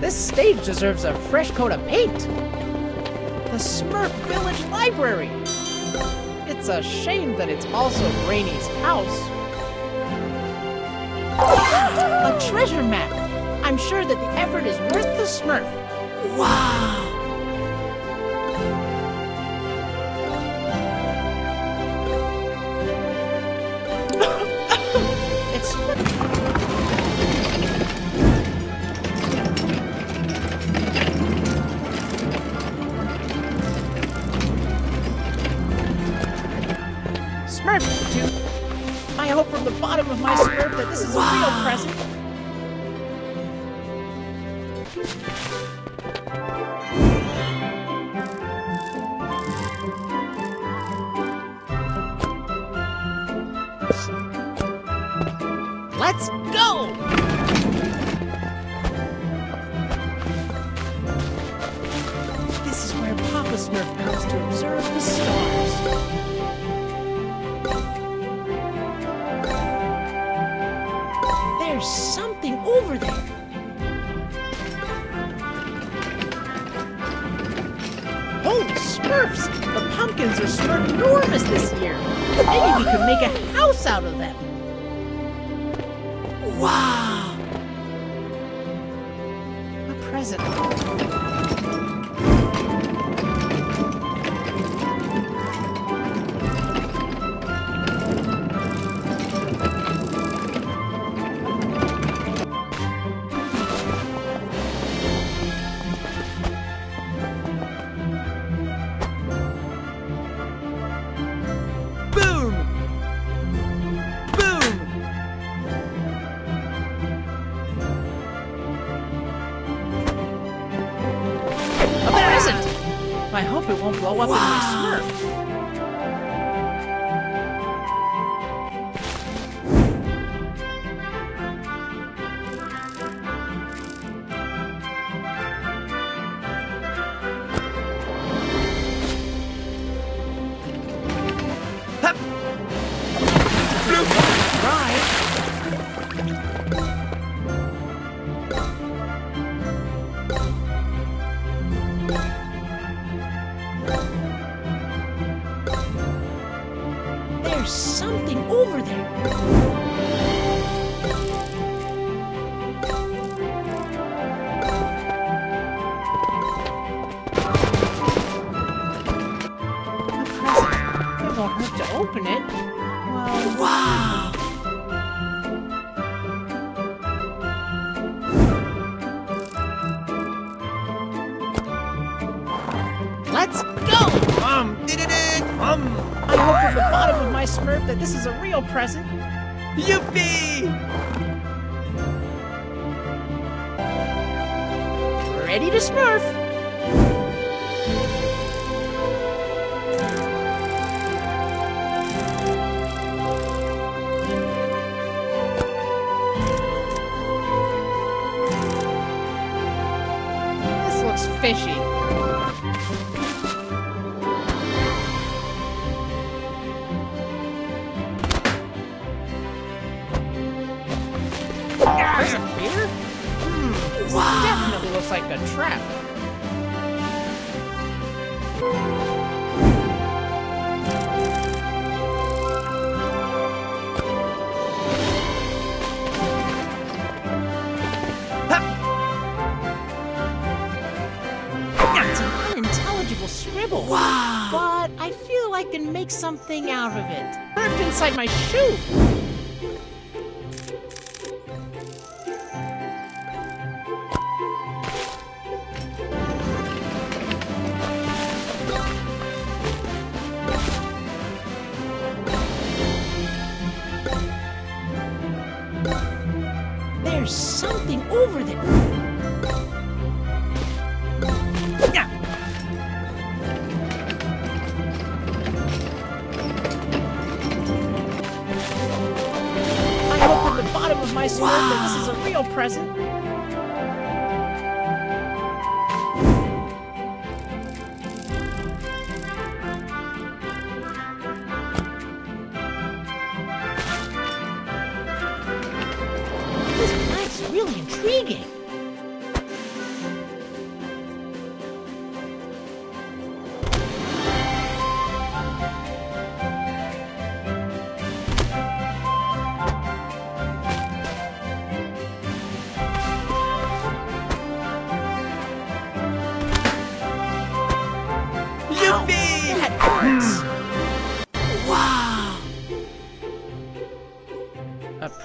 This stage deserves a fresh coat of paint. The Smurf Village Library. It's a shame that it's also Brainy's house. A treasure map. I'm sure that the effort is worth the Smurf. Wow. I hope from the bottom of my Smurf that this is a real present. Let's go! This is where Papa Smurf comes to observe the stars. There's something over there. Oh, Smurfs! The pumpkins are Smurf-normous this year. Maybe we could make a house out of them. Wow! A present. I hope it won't blow up in my Smurf. There's something over there. A present. It won't hurt to open it. Well, wow! Let's go! I hope from the bottom of my Smurf that this is a real present. Yuffie! Ready to Smurf! This looks fishy. Wow. Definitely looks like a trap. That's an unintelligible scribble. Wow. But I feel I can make something out of it. Burped inside my shoe. There's something over there. I hope from the bottom of my Smurf, that this is a real present. This place is really intriguing.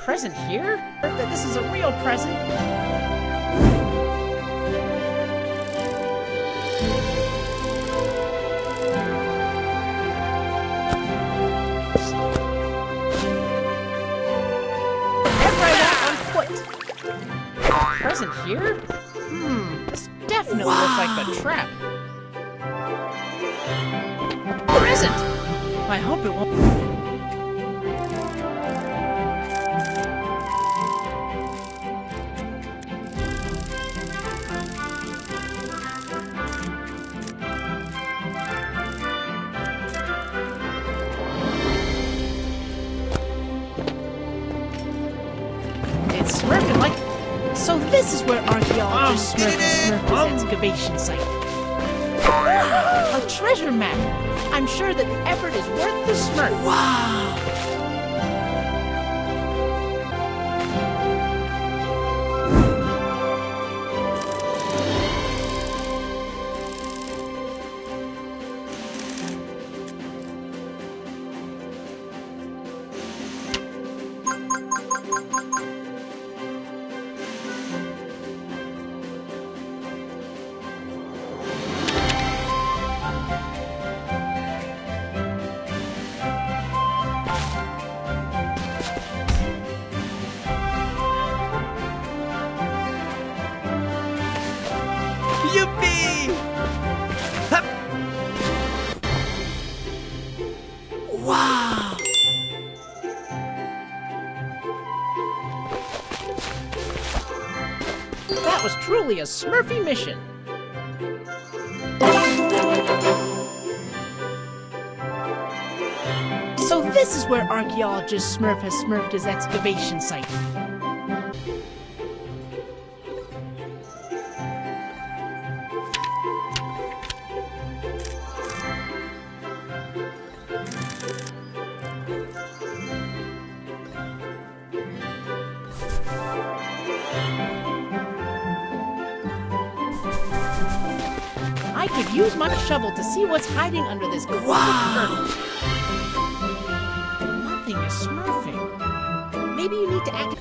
Present here? That this is a real present. Everyone on foot. Present here? This definitely looks like a trap. Present. I hope it won't. So this is where Archaeologist Smurf's excavation site. A treasure map! I'm sure that the effort is worth the Smurf. Yuppie! Hup. Wow! That was truly a Smurfy mission. So this is where Archaeologist Smurf has smurfed his excavation site. I could use my shovel to see what's hiding under this curtain. Nothing is smurfing. Maybe you need to act.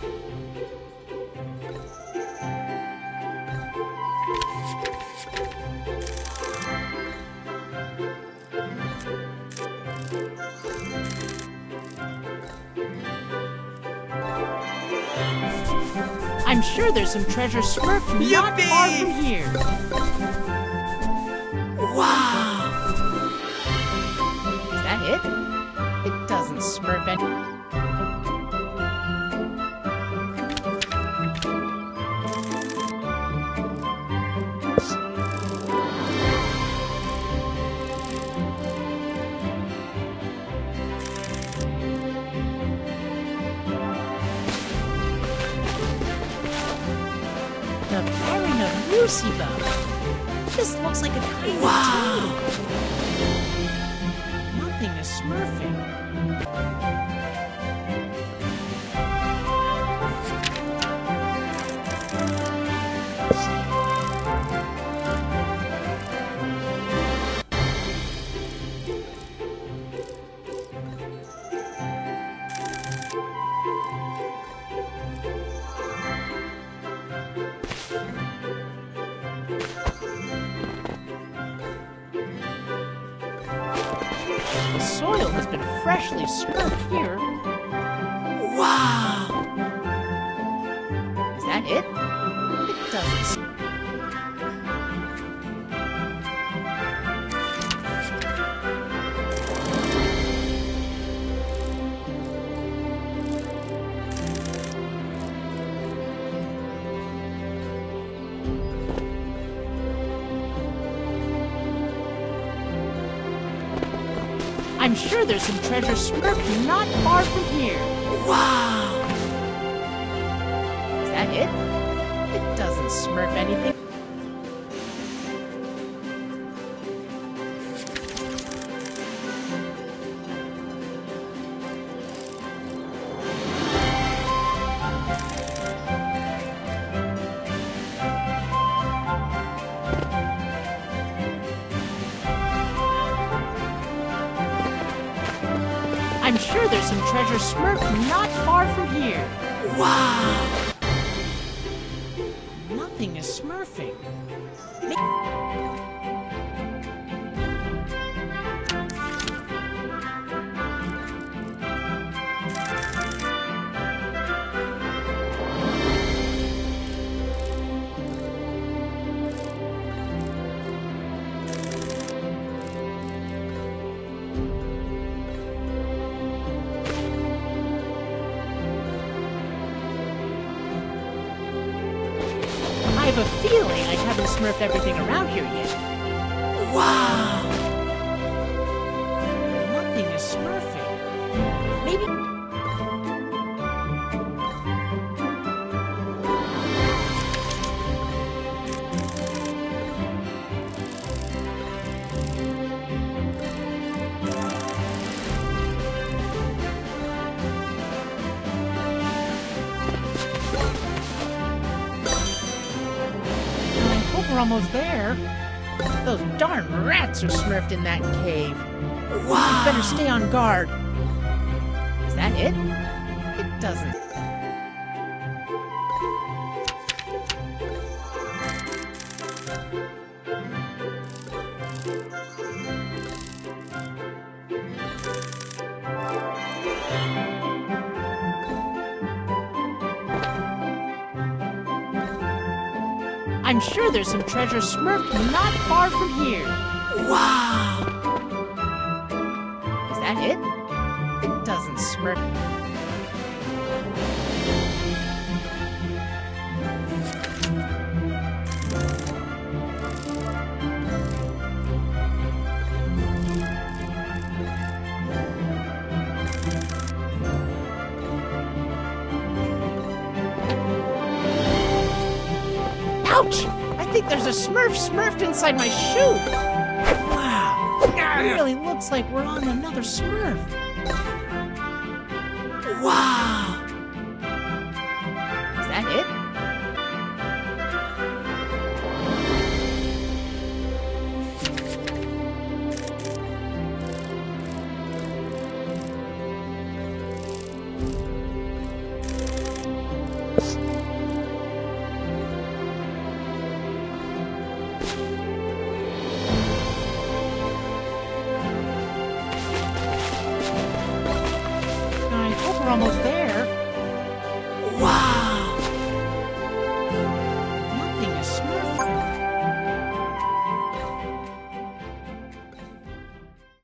I'm sure there's some treasure smurfed not far from here. Is that it? It doesn't smurf any. The Baron of Lucybug. This looks like a kind of tool. Nothing is smurfing. The soil has been freshly smurfed here. Is that it? It doesn't. I'm sure there's some treasure Smurf not far from here. Wow! Is that it? It doesn't Smurf anything. I'm sure there's some treasure Smurf not far from here. Wow! Nothing is smurfing. I have a feeling I haven't smurfed everything around here yet. Wow! Nothing is smurfing. Maybe... We're almost there. Those darn rats are smurfed in that cave. Wow! Better stay on guard. Is that it? It doesn't. I'm sure there's some treasure smurfed not far from here. Wow! Is that it? It doesn't smurf. Ouch! I think there's a Smurf smurfed inside my shoe! Wow! It really looks like we're on another Smurf! Wow!